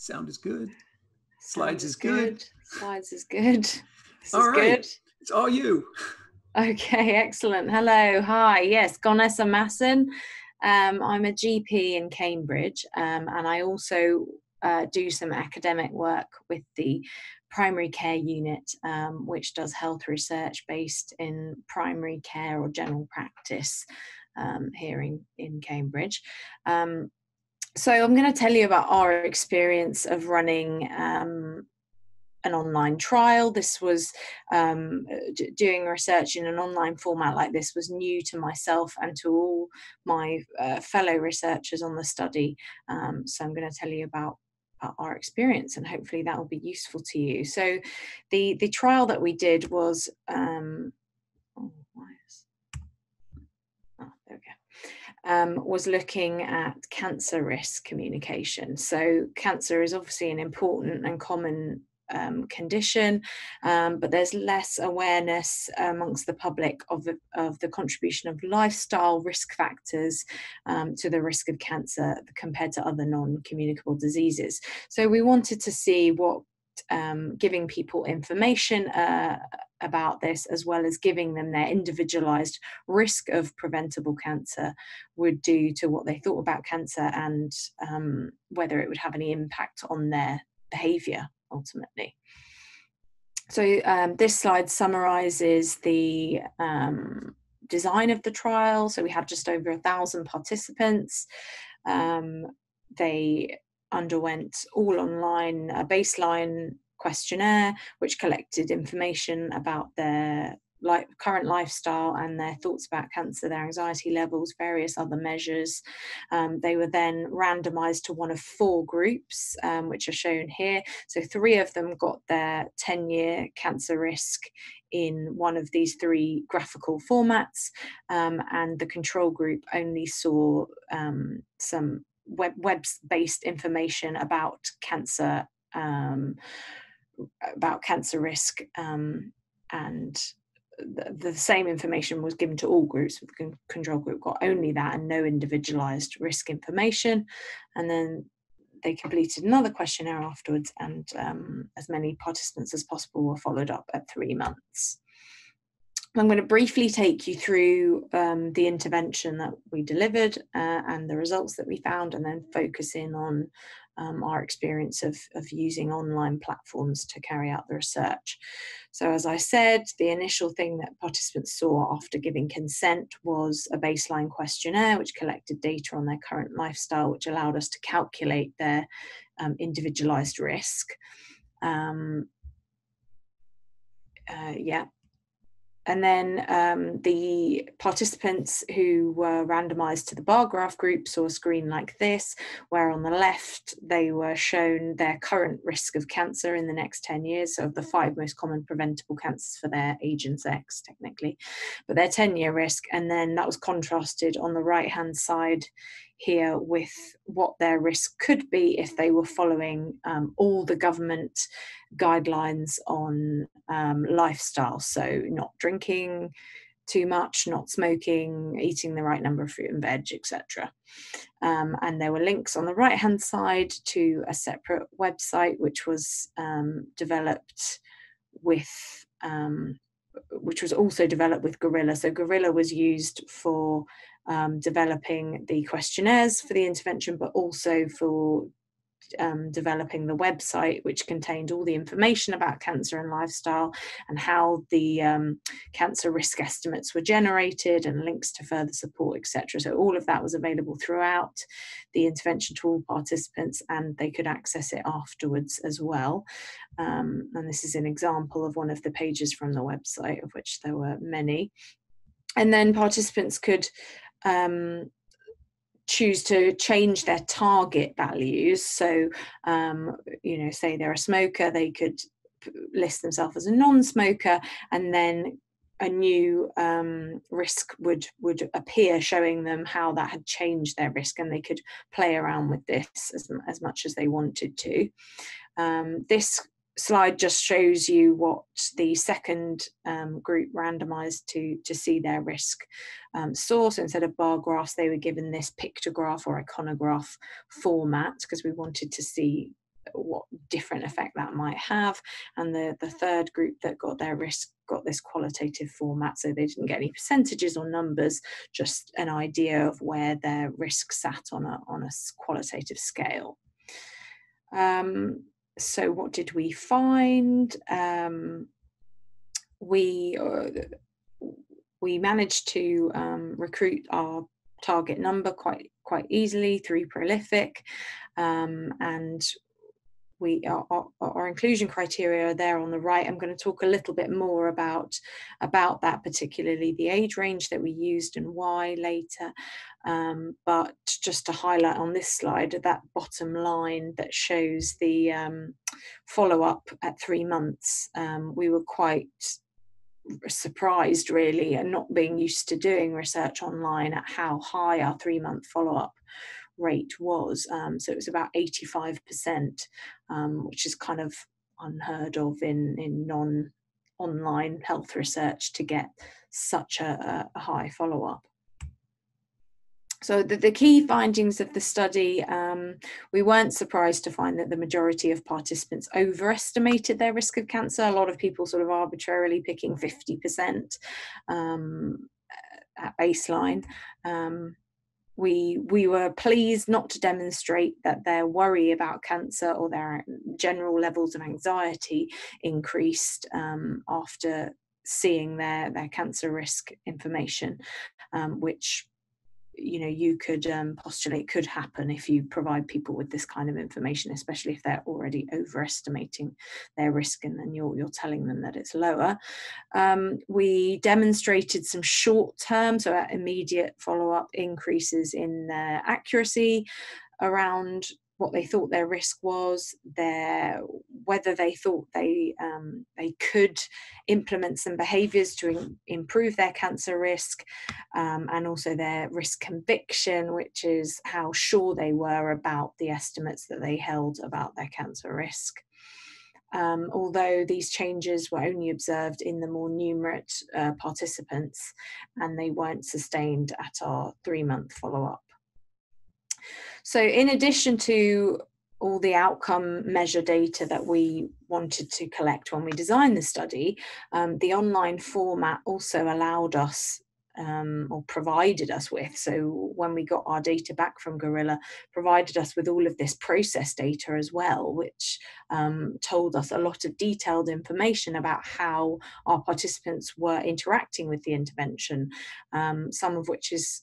Sound is good. Slides is good. Slides is good. This all is right. Good. It's all you. Okay, excellent. Hello. Hi. Yes, Golnessa Masson. I'm a GP in Cambridge, and I also do some academic work with the primary care unit, which does health research based in primary care or general practice here in Cambridge. So I'm going to tell you about our experience of running an online trial. This was doing research in an online format like this was new to myself and to all my fellow researchers on the study. So I'm going to tell you about our experience, and hopefully that will be useful to you. So the trial that we did was was looking at cancer risk communication. So cancer is obviously an important and common condition, but there's less awareness amongst the public of the contribution of lifestyle risk factors to the risk of cancer compared to other non-communicable diseases. So we wanted to see what giving people information about this, as well as giving them their individualized risk of preventable cancer, would do to what they thought about cancer, and whether it would have any impact on their behavior ultimately. So this slide summarizes the design of the trial. So we had just over 1,000 participants. They underwent all online a baseline questionnaire, which collected information about their current lifestyle and their thoughts about cancer, their anxiety levels, various other measures. They were then randomized to one of 4 groups, which are shown here. So 3 of them got their 10-year cancer risk in one of these 3 graphical formats, and the control group only saw some web-based information about cancer risk, and the same information was given to all groups. The control group got only that and no individualized risk information. And then they completed another questionnaire afterwards, and as many participants as possible were followed up at 3 months. I'm going to briefly take you through the intervention that we delivered and the results that we found, and then focus in on our experience of using online platforms to carry out the research. So as I said, the initial thing that participants saw after giving consent was a baseline questionnaire, which collected data on their current lifestyle, which allowed us to calculate their individualized risk. And then the participants who were randomized to the bar graph group saw a screen like this, where on the left, they were shown their current risk of cancer in the next 10 years, so of the 5 most common preventable cancers for their age and sex, technically, but their 10-year risk. And then that was contrasted on the right-hand side here with what their risk could be if they were following all the government guidelines on lifestyle. So not drinking too much, not smoking, eating the right number of fruit and veg, etc. And there were links on the right-hand side to a separate website, which was developed with which was also developed with Gorilla. So Gorilla was used for developing the questionnaires for the intervention, but also for developing the website, which contained all the information about cancer and lifestyle, and how the cancer risk estimates were generated, and links to further support, etc. So all of that was available throughout the intervention to all participants, and they could access it afterwards as well. And this is an example of one of the pages from the website, of which there were many. And then participants could choose to change their target values. So, you know, say they're a smoker, they could list themselves as a non-smoker, and then a new risk would appear, showing them how that had changed their risk, and they could play around with this as much as they wanted to. This slide just shows you what the second group randomized to see their risk saw. So instead of bar graphs, they were given this pictograph or iconograph format, because we wanted to see what different effect that might have. And the third group that got their risk got this qualitative format, so they didn't get any percentages or numbers, just an idea of where their risk sat on a qualitative scale. So what did we find? We managed to recruit our target number quite easily through Prolific, and our inclusion criteria are there on the right. I'm going to talk a little bit more about that, particularly the age range that we used and why later. But just to highlight on this slide, that bottom line that shows the follow-up at 3 months, we were quite surprised, really, and not being used to doing research online, at how high our 3-month follow-up rate was. So it was about 85%, which is kind of unheard of in non-online health research to get such a high follow-up. So the key findings of the study, we weren't surprised to find that the majority of participants overestimated their risk of cancer. A lot of people sort of arbitrarily picking 50% at baseline. We were pleased not to demonstrate that their worry about cancer or their general levels of anxiety increased after seeing their cancer risk information, which, you know, you could postulate could happen if you provide people with this kind of information, especially if they're already overestimating their risk and then you're telling them that it's lower. We demonstrated some short-term, so at immediate follow-up, increases in their accuracy around what they thought their risk was, whether they thought they could implement some behaviours to improve their cancer risk, and also their risk conviction, which is how sure they were about the estimates that they held about their cancer risk. Although these changes were only observed in the more numerate participants, and they weren't sustained at our 3-month follow-up. So in addition to all the outcome measure data that we wanted to collect when we designed the study, the online format also allowed us or provided us with, so when we got our data back from Gorilla, provided us with all of this process data as well, which told us a lot of detailed information about how our participants were interacting with the intervention, some of which is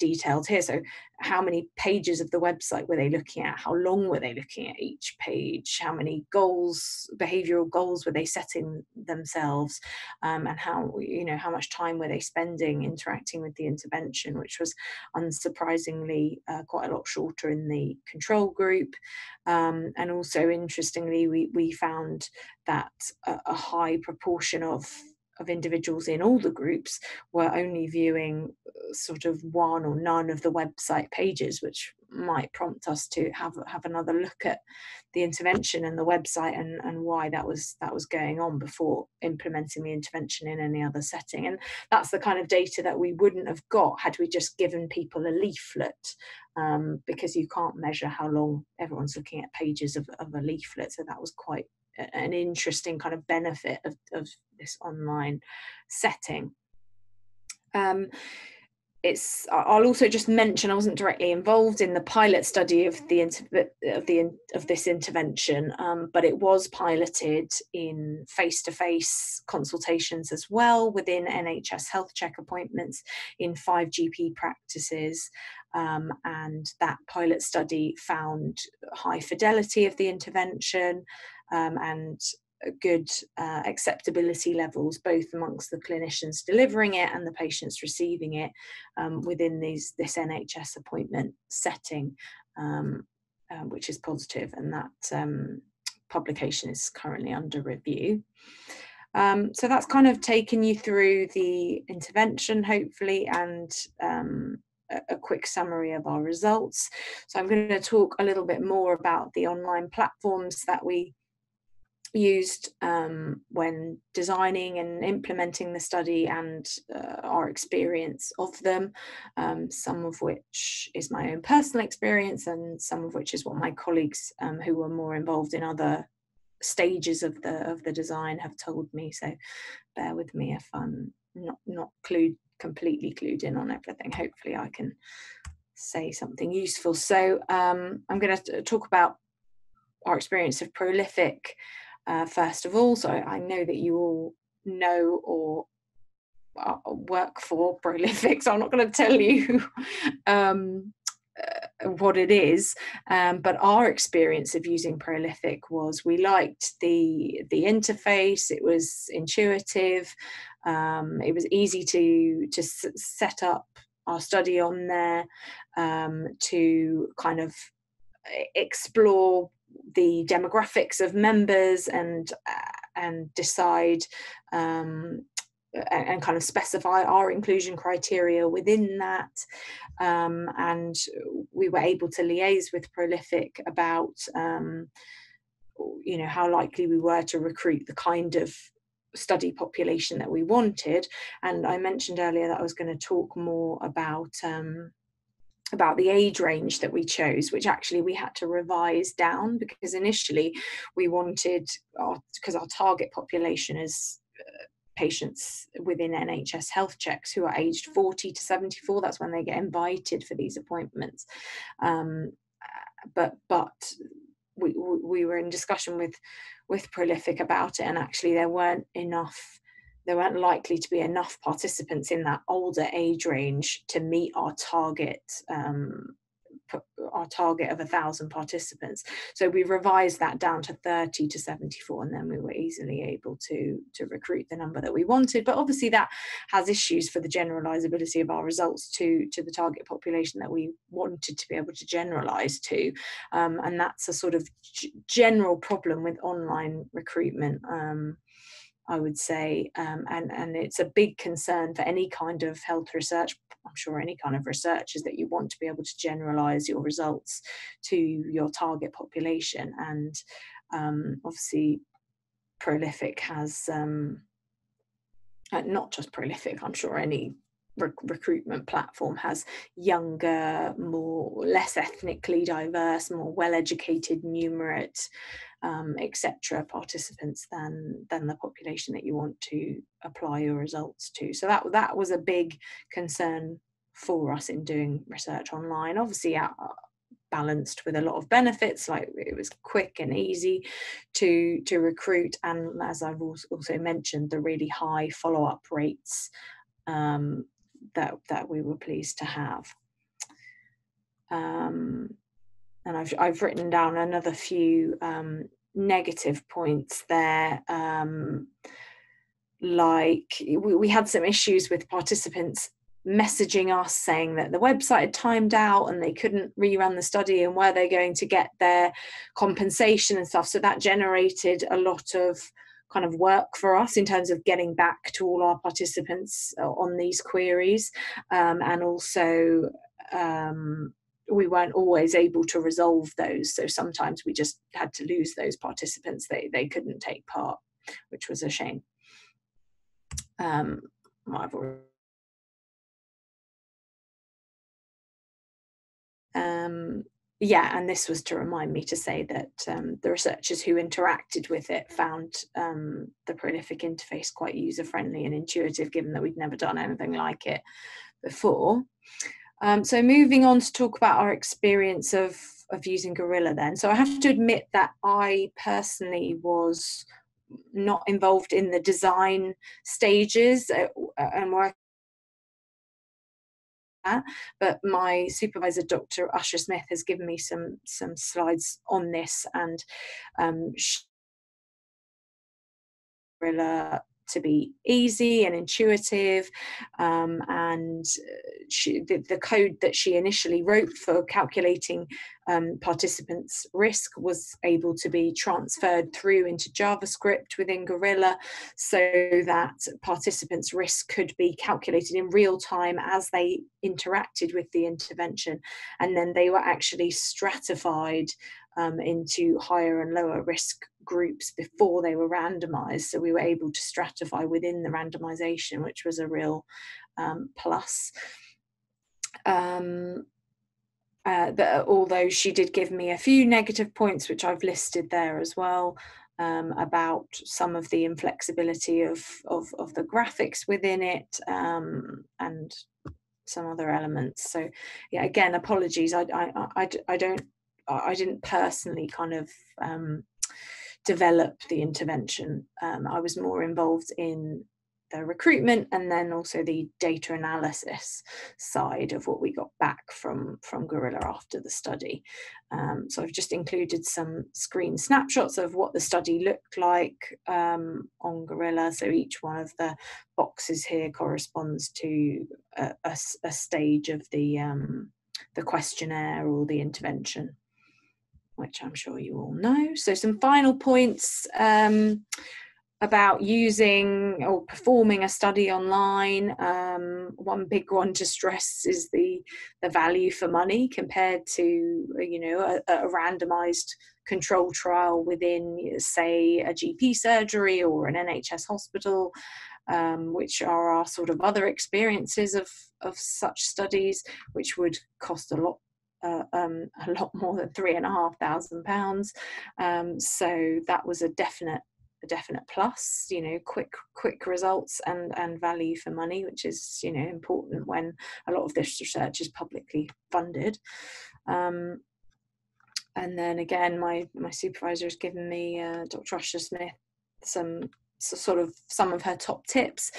detailed here. So how many pages of the website were they looking at? How long were they looking at each page? How many goals, behavioural goals, were they setting themselves? And how much time were they spending interacting with the intervention, which was unsurprisingly quite a lot shorter in the control group. And also, interestingly, we found that a high proportion of individuals in all the groups were only viewing sort of one or none of the website pages, which might prompt us to have another look at the intervention and the website and why that was going on before implementing the intervention in any other setting. And that's the kind of data that we wouldn't have got had we just given people a leaflet, because you can't measure how long everyone's looking at pages of a leaflet. So that was quite an interesting kind of benefit of this online setting. I'll also just mention, I wasn't directly involved in the pilot study of this intervention, but it was piloted in face-to-face consultations as well within NHS health check appointments in 5 GP practices. And that pilot study found high fidelity of the intervention and good acceptability levels, both amongst the clinicians delivering it and the patients receiving it, within this NHS appointment setting, which is positive, and that publication is currently under review. So that's kind of taken you through the intervention, hopefully, and a quick summary of our results. So I'm going to talk a little bit more about the online platforms that we used when designing and implementing the study and our experience of them, some of which is my own personal experience and some of which is what my colleagues who were more involved in other stages of the design have told me. So bear with me if I'm not completely clued in on everything. Hopefully I can say something useful. So I'm going to talk about our experience of Prolific first of all. So I know that you all know or work for Prolific, so I'm not going to tell you what it is, but our experience of using Prolific was we liked the interface. It was intuitive, it was easy to set up our study on there, to kind of explore the demographics of members and decide and kind of specify our inclusion criteria within that, and we were able to liaise with Prolific about you know, how likely we were to recruit the kind of study population that we wanted. And I mentioned earlier that I was going to talk more about the age range that we chose, which actually we had to revise down, because initially we wanted, because our target population is patients within NHS health checks who are aged 40 to 74. That's when they get invited for these appointments. But we were in discussion with Prolific about it, and actually there weren't likely to be enough participants in that older age range to meet our target of 1,000 participants. So we revised that down to 30 to 74, and then we were easily able to recruit the number that we wanted. But obviously that has issues for the generalizability of our results to the target population that we wanted to be able to generalize to. And that's a sort of general problem with online recruitment, I would say, and it's a big concern for any kind of health research, I'm sure any kind of research, is that you want to be able to generalise your results to your target population. And obviously Prolific has, not just Prolific, I'm sure any recruitment platform has younger, less ethnically diverse, more well-educated, numerate, etc. participants than the population that you want to apply your results to. So that was a big concern for us in doing research online. Obviously, balanced with a lot of benefits, like it was quick and easy to recruit, and as I've also mentioned, the really high follow-up rates that we were pleased to have. And I've written down another few negative points there, like we had some issues with participants messaging us saying that the website had timed out and they couldn't rerun the study, and were they going to get their compensation and stuff. So that generated a lot of kind of work for us in terms of getting back to all our participants on these queries, and also we weren't always able to resolve those, so sometimes we just had to lose those participants. They couldn't take part, which was a shame. Yeah, and this was to remind me to say that the researchers who interacted with it found the Prolific interface quite user-friendly and intuitive, given that we'd never done anything like it before. So moving on to talk about our experience of using Gorilla then. So I have to admit that I personally was not involved in the design stages and working. But my supervisor, Dr. Usher-Smith, has given me some slides on this, and Gorilla to be easy and intuitive, and the code that she initially wrote for calculating participants' risk was able to be transferred through into JavaScript within Gorilla, so that participants' risk could be calculated in real time as they interacted with the intervention, and then they were actually stratified into higher and lower risk groups before they were randomized. So we were able to stratify within the randomization, which was a real plus. But although she did give me a few negative points, which I've listed there as well, about some of the inflexibility of the graphics within it, and some other elements. So yeah, again, apologies. I didn't personally kind of develop the intervention. I was more involved in the recruitment and then also the data analysis side of what we got back from Gorilla after the study. So I've just included some screen snapshots of what the study looked like on Gorilla. So each one of the boxes here corresponds to a stage of the questionnaire or the intervention, which I'm sure you all know. So some final points about using or performing a study online. One big one to stress is the value for money compared to, you know, a randomized control trial within, say, a GP surgery or an NHS hospital, which are our sort of other experiences of such studies, which would cost a lot more than £3,500. So that was a definite plus, you know, quick results and value for money, which is, you know, important when a lot of this research is publicly funded. And then again, my supervisor has given me, Dr. Usher-Smith, some of her top tips,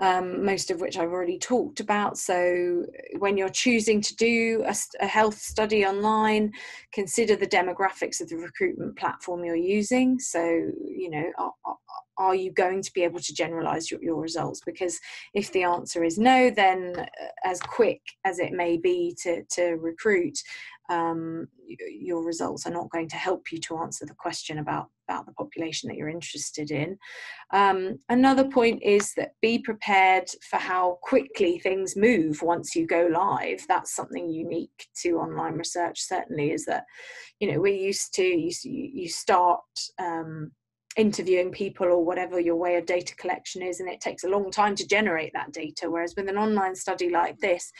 most of which I've already talked about. So when you're choosing to do a health study online, consider the demographics of the recruitment platform you're using. So, you know, are you going to be able to generalize your results? Because if the answer is no, then as quick as it may be to recruit, your results are not going to help you to answer the question about the population that you're interested in. Another point is that be prepared for how quickly things move once you go live. That's something unique to online research, certainly, is that, you know, we're used to, you start interviewing people or whatever your way of data collection is, and it takes a long time to generate that data, whereas with an online study like this,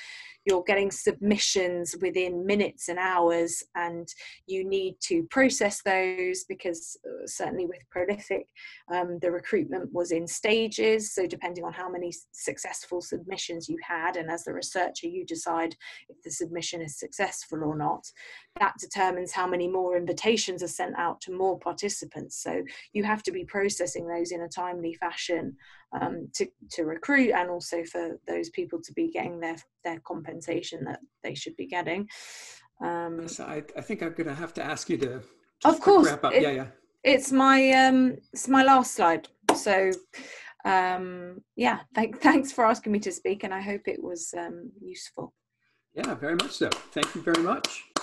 you're getting submissions within minutes and hours, and you need to process those, because certainly with Prolific, the recruitment was in stages. So depending on how many successful submissions you had, and as the researcher, you decide if the submission is successful or not, that determines how many more invitations are sent out to more participants. So you have to be processing those in a timely fashion to recruit, and also for those people to be getting their compensation that they should be getting. So I think I'm going to have to ask you to, of course, wrap up. Yeah. It's my last slide. So yeah, thanks for asking me to speak, and I hope it was useful. Yeah, very much so. Thank you very much.